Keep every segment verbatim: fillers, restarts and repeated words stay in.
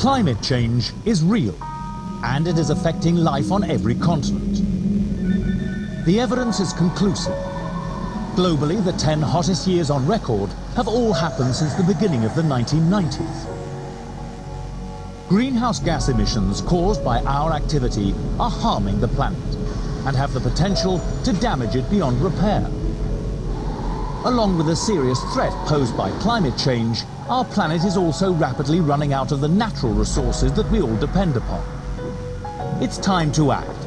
Climate change is real, and it is affecting life on every continent. The evidence is conclusive. Globally, the ten hottest years on record have all happened since the beginning of the nineteen nineties. Greenhouse gas emissions caused by our activity are harming the planet and have the potential to damage it beyond repair. Along with the serious threat posed by climate change, our planet is also rapidly running out of the natural resources that we all depend upon. It's time to act,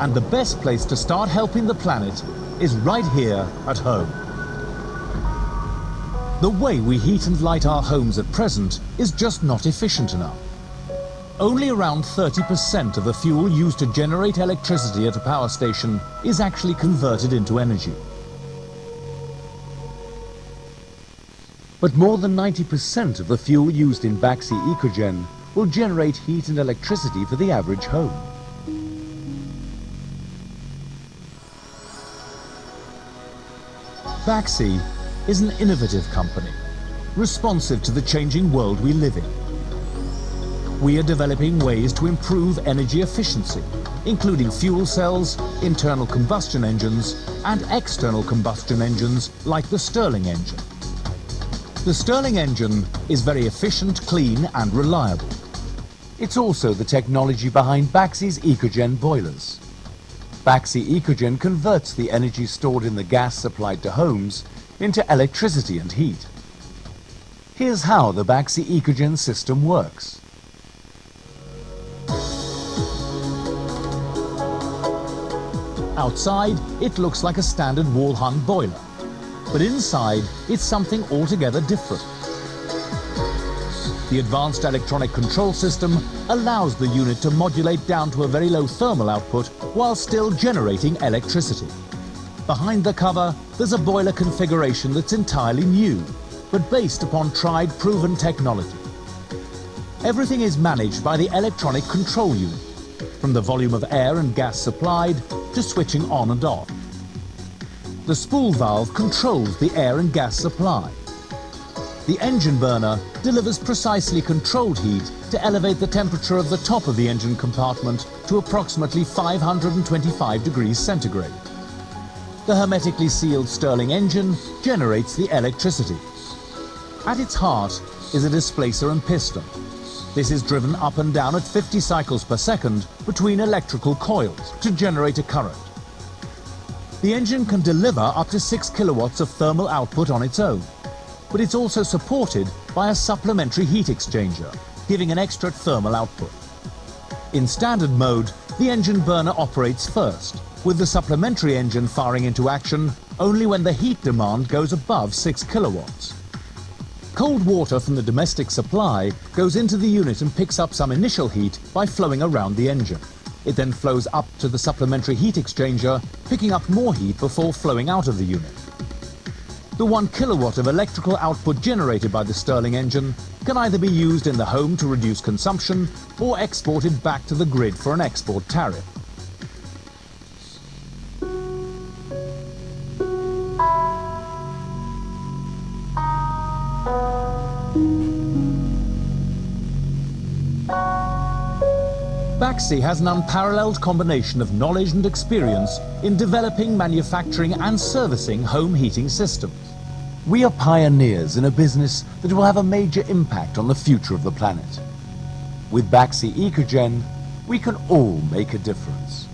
and the best place to start helping the planet is right here at home. The way we heat and light our homes at present is just not efficient enough. Only around thirty percent of the fuel used to generate electricity at a power station is actually converted into energy. But more than ninety percent of the fuel used in Baxi Ecogen will generate heat and electricity for the average home. Baxi is an innovative company, responsive to the changing world we live in. We are developing ways to improve energy efficiency, including fuel cells, internal combustion engines, and external combustion engines like the Stirling engine. The Stirling engine is very efficient, clean and reliable. It's also the technology behind Baxi's Ecogen boilers. Baxi Ecogen converts the energy stored in the gas supplied to homes into electricity and heat. Here's how the Baxi Ecogen system works. Outside, it looks like a standard wall-hung boiler. But inside, it's something altogether different. The advanced electronic control system allows the unit to modulate down to a very low thermal output while still generating electricity. Behind the cover, there's a boiler configuration that's entirely new, but based upon tried, proven technology. Everything is managed by the electronic control unit, from the volume of air and gas supplied to switching on and off. The spool valve controls the air and gas supply. The engine burner delivers precisely controlled heat to elevate the temperature of the top of the engine compartment to approximately five hundred twenty-five degrees centigrade. The hermetically sealed Stirling engine generates the electricity. At its heart is a displacer and piston. This is driven up and down at fifty cycles per second between electrical coils to generate a current. The engine can deliver up to six kilowatts of thermal output on its own, but it's also supported by a supplementary heat exchanger, giving an extra thermal output. In standard mode, the engine burner operates first, with the supplementary engine firing into action only when the heat demand goes above six kilowatts. Cold water from the domestic supply goes into the unit and picks up some initial heat by flowing around the engine. It then flows up to the supplementary heat exchanger, picking up more heat before flowing out of the unit. The one kilowatt of electrical output generated by the Stirling engine can either be used in the home to reduce consumption or exported back to the grid for an export tariff. Baxi has an unparalleled combination of knowledge and experience in developing, manufacturing and servicing home heating systems. We are pioneers in a business that will have a major impact on the future of the planet. With Baxi Ecogen, we can all make a difference.